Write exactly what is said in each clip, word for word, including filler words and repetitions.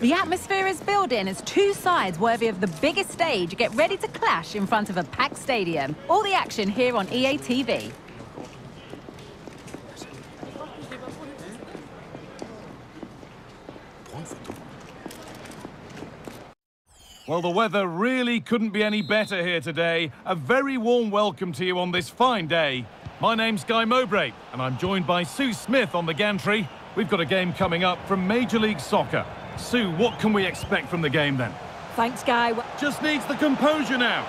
The atmosphere is building as two sides worthy of the biggest stage get ready to clash in front of a packed stadium. All the action here on E A T V. Well, the weather really couldn't be any better here today. A very warm welcome to you on this fine day. My name's Guy Mowbray, and I'm joined by Sue Smith on the gantry. We've got a game coming up from Major League Soccer. Sue, what can we expect from the game then? Thanks, Guy. Just needs the composure now.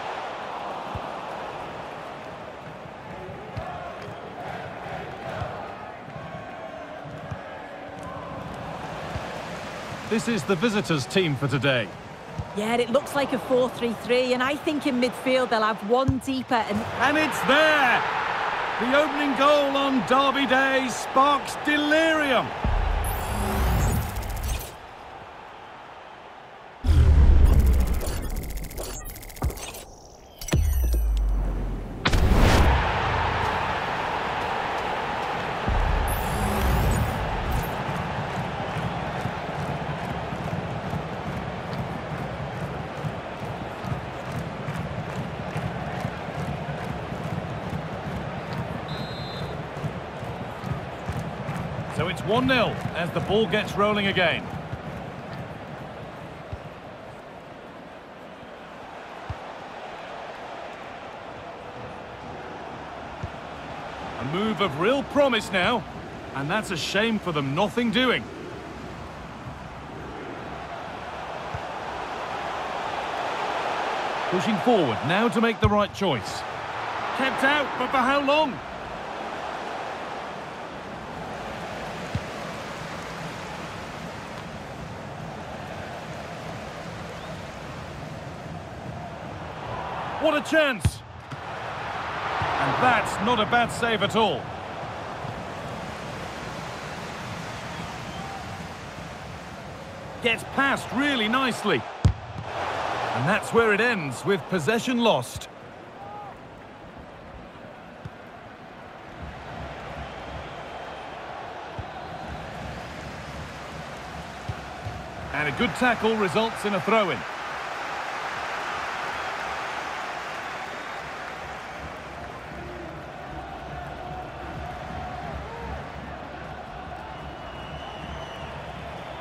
This is the visitors' team for today. Yeah, it looks like a four three three, and I think in midfield they'll have one deeper. And, and it's there! The opening goal on Derby Day sparks delirium. So it's one nil as the ball gets rolling again. A move of real promise now, and that's a shame for them, nothing doing. Pushing forward now to make the right choice. Kept out, but for how long? What a chance! And that's not a bad save at all. Gets past really nicely. And that's where it ends, with possession lost. And a good tackle results in a throw-in.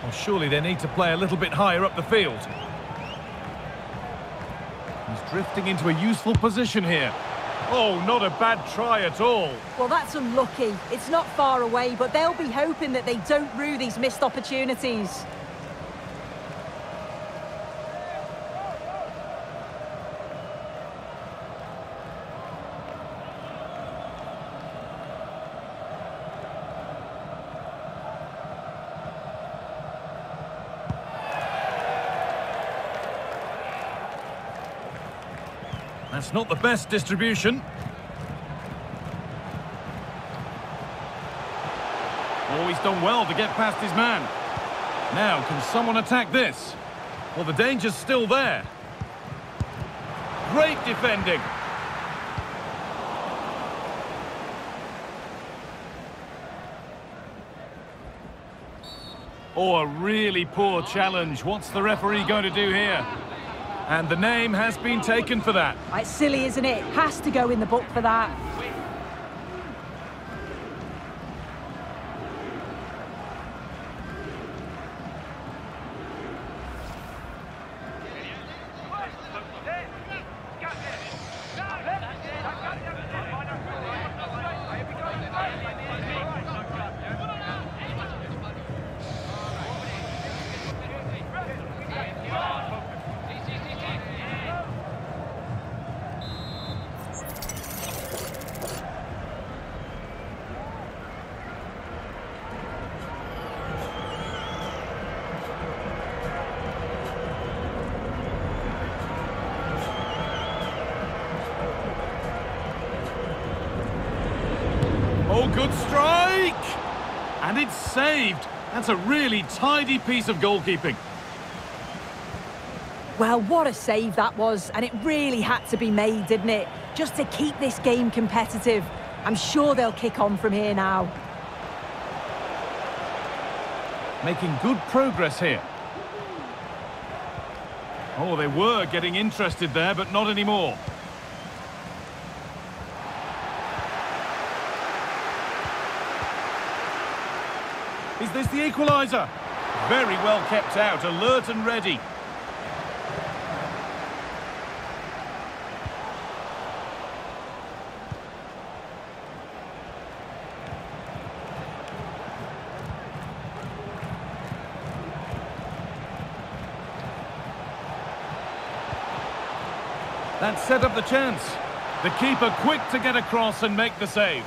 Well, surely they need to play a little bit higher up the field. He's drifting into a useful position here. Oh, not a bad try at all. Well, that's unlucky. It's not far away, but they'll be hoping that they don't rue these missed opportunities. That's not the best distribution. Oh, he's done well to get past his man. Now, can someone attack this? Well, the danger's still there. Great defending. Oh, a really poor challenge. What's the referee going to do here? And the name has been taken for that. It's silly, isn't it? Has to go in the book for that. Good strike! And it's saved. That's a really tidy piece of goalkeeping. Well, what a save that was, and it really had to be made, didn't it? Just to keep this game competitive. I'm sure they'll kick on from here now. Making good progress here. Oh, they were getting interested there, but not anymore. Is this the equaliser? Very well kept out, alert and ready. That set up the chance. The keeper quick to get across and make the save.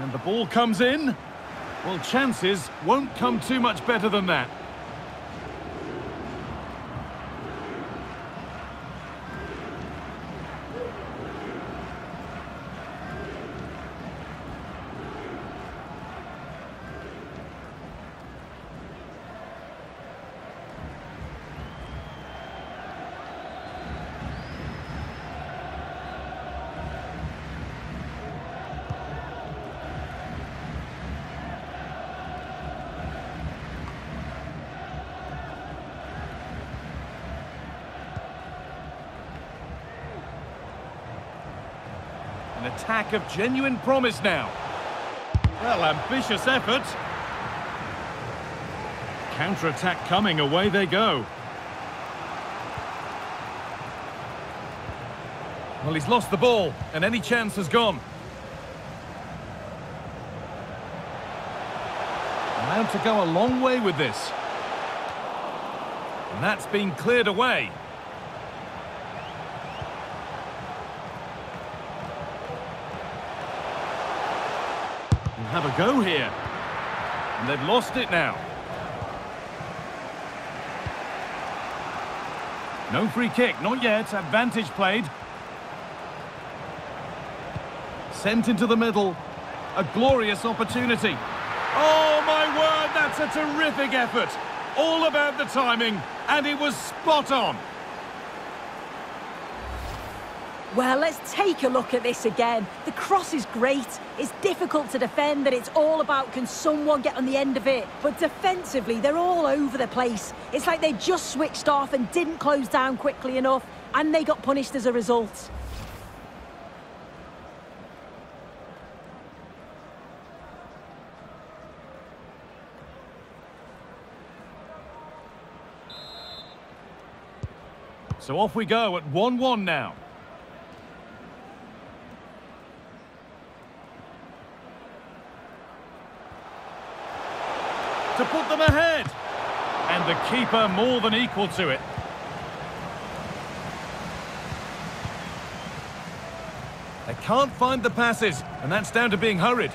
And the ball comes in. Well, chances won't come too much better than that. An attack of genuine promise now. Well, ambitious effort. Counter-attack coming, away they go. Well, he's lost the ball, and any chance has gone. Allowed to go a long way with this. And that's been cleared away. Have a go here, and they've lost it now. No free kick, not yet. Advantage played, sent into the middle. A glorious opportunity. Oh my word, that's a terrific effort. All about the timing, and it was spot on. Well, let's take a look at this again. The cross is great. It's difficult to defend, and it's all about, can someone get on the end of it? But defensively, they're all over the place. It's like they just switched off and didn't close down quickly enough, and they got punished as a result. So off we go at one one now. To put them ahead, and the keeper more than equal to it. They can't find the passes, and that's down to being hurried.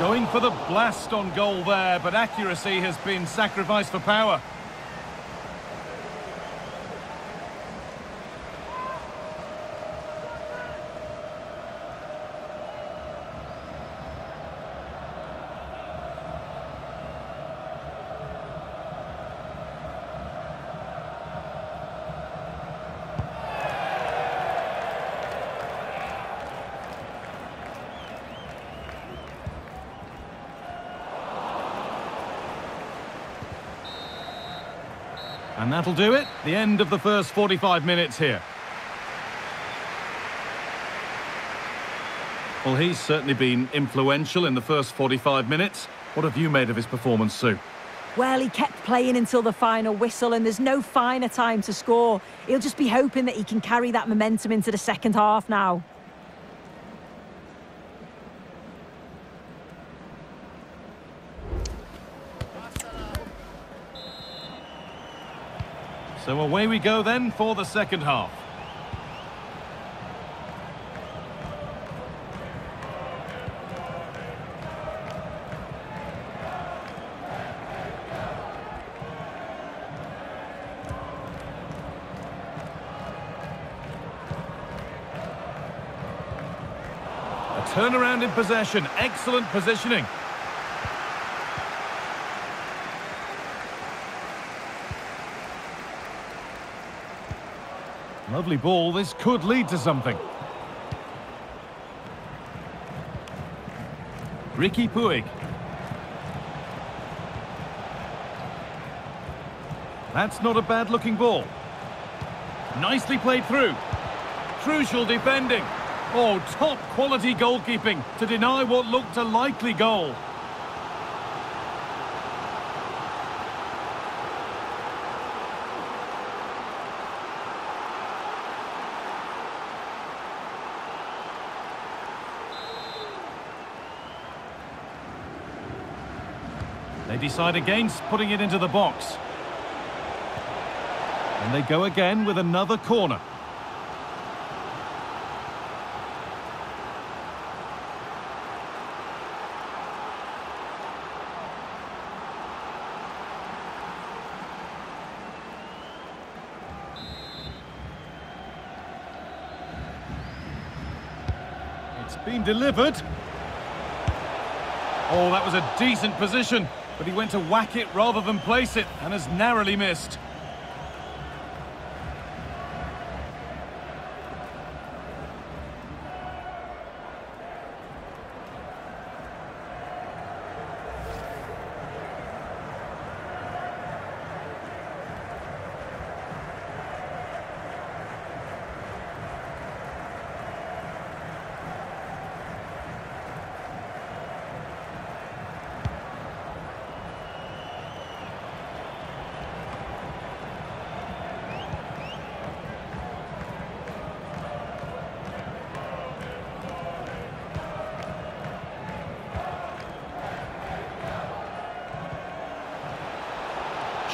Going for the blast on goal there, but accuracy has been sacrificed for power. And that'll do it. The end of the first forty-five minutes here. Well, he's certainly been influential in the first forty-five minutes. What have you made of his performance, Sue? Well, he kept playing until the final whistle, and there's no finer time to score. He'll just be hoping that he can carry that momentum into the second half now. So away we go then for the second half. A turnaround in possession, excellent positioning. Lovely ball, this could lead to something. Ricky Puig. That's not a bad looking ball. Nicely played through. Crucial defending. Oh, top quality goalkeeping to deny what looked a likely goal. They decide against putting it into the box. And they go again with another corner. It's been delivered. Oh, that was a decent position, but he went to whack it rather than place it and has narrowly missed.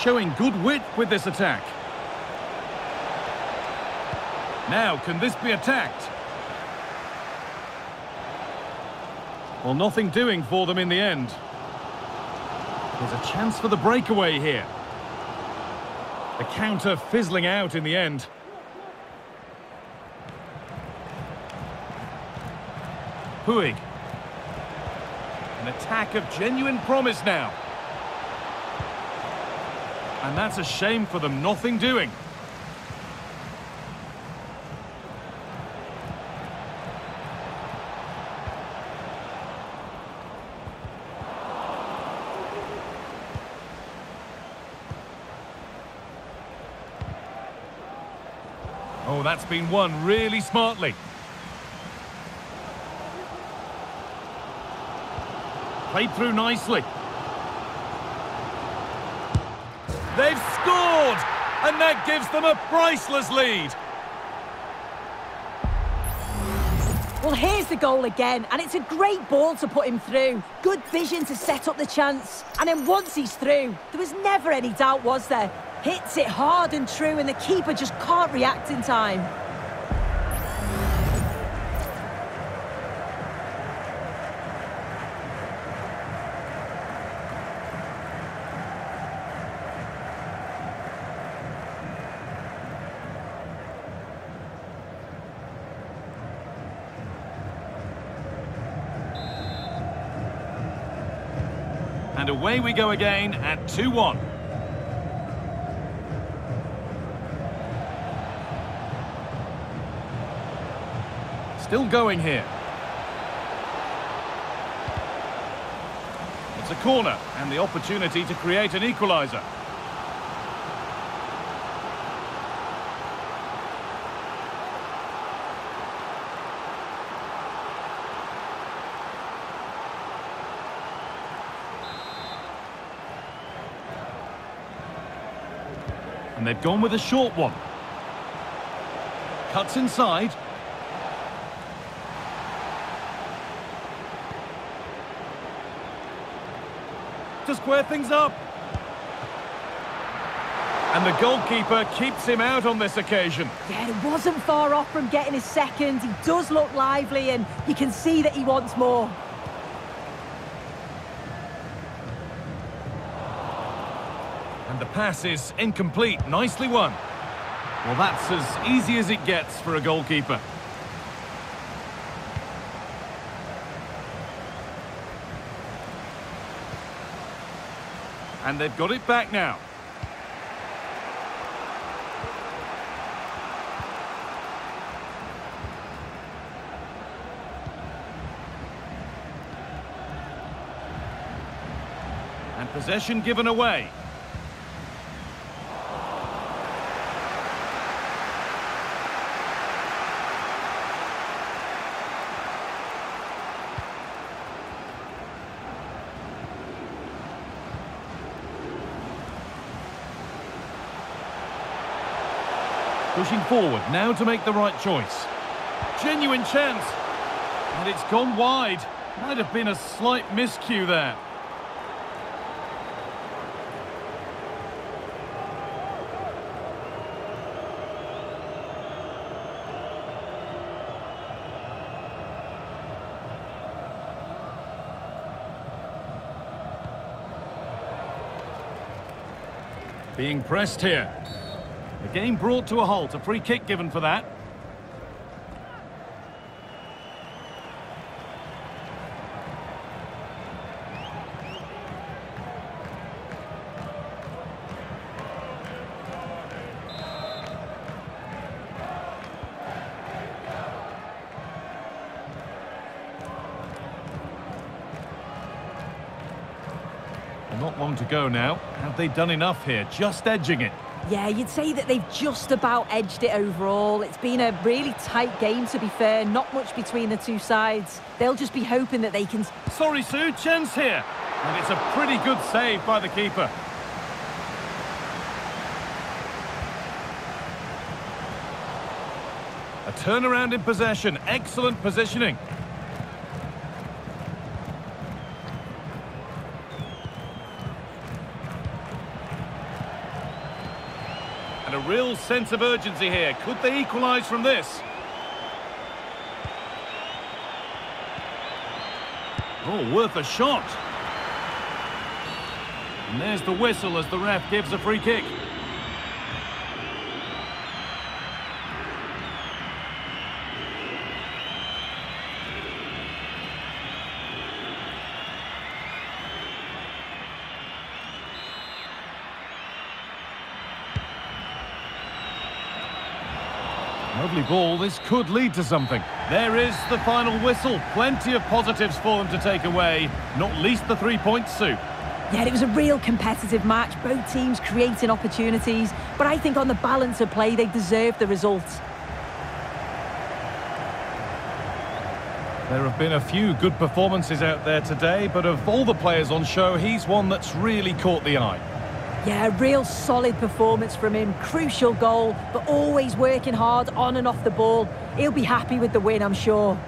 Showing good width with this attack. Now, can this be attacked? Well, nothing doing for them in the end. There's a chance for the breakaway here. The counter fizzling out in the end. Puig. An attack of genuine promise now. And that's a shame for them, nothing doing. Oh, that's been won really smartly. Played through nicely. They've scored! And that gives them a priceless lead. Well, here's the goal again, and it's a great ball to put him through. Good vision to set up the chance. And then once he's through, there was never any doubt, was there? Hits it hard and true, and the keeper just can't react in time. And away we go again at two one. Still going here. It's a corner and the opportunity to create an equaliser. And they've gone with a short one. Cuts inside. To square things up. And the goalkeeper keeps him out on this occasion. Yeah, it wasn't far off from getting his second. He does look lively and you can see that he wants more. The pass is incomplete. Nicely won. Well, that's as easy as it gets for a goalkeeper. And they've got it back now. And possession given away. Pushing forward now to make the right choice. Genuine chance. And it's gone wide. Might have been a slight miscue there. Being pressed here. The game brought to a halt. A free kick given for that. Not long to go now. Have they done enough here? Just edging it. Yeah, you'd say that they've just about edged it overall. It's been a really tight game, to be fair. Not much between the two sides. They'll just be hoping that they can... Sorry, Sue. Chance here. And it's a pretty good save by the keeper. A turnaround in possession. Excellent positioning. And a real sense of urgency here. Could they equalise from this? Oh, worth a shot. And there's the whistle as the ref gives a free kick. Lovely ball, this could lead to something. There is the final whistle. Plenty of positives for them to take away, not least the three points, Sue. Yeah, it was a real competitive match. Both teams creating opportunities, but I think on the balance of play, they deserve the result. There have been a few good performances out there today, but of all the players on show, he's one that's really caught the eye. Yeah, a real solid performance from him. Crucial goal, but always working hard on and off the ball. He'll be happy with the win, I'm sure.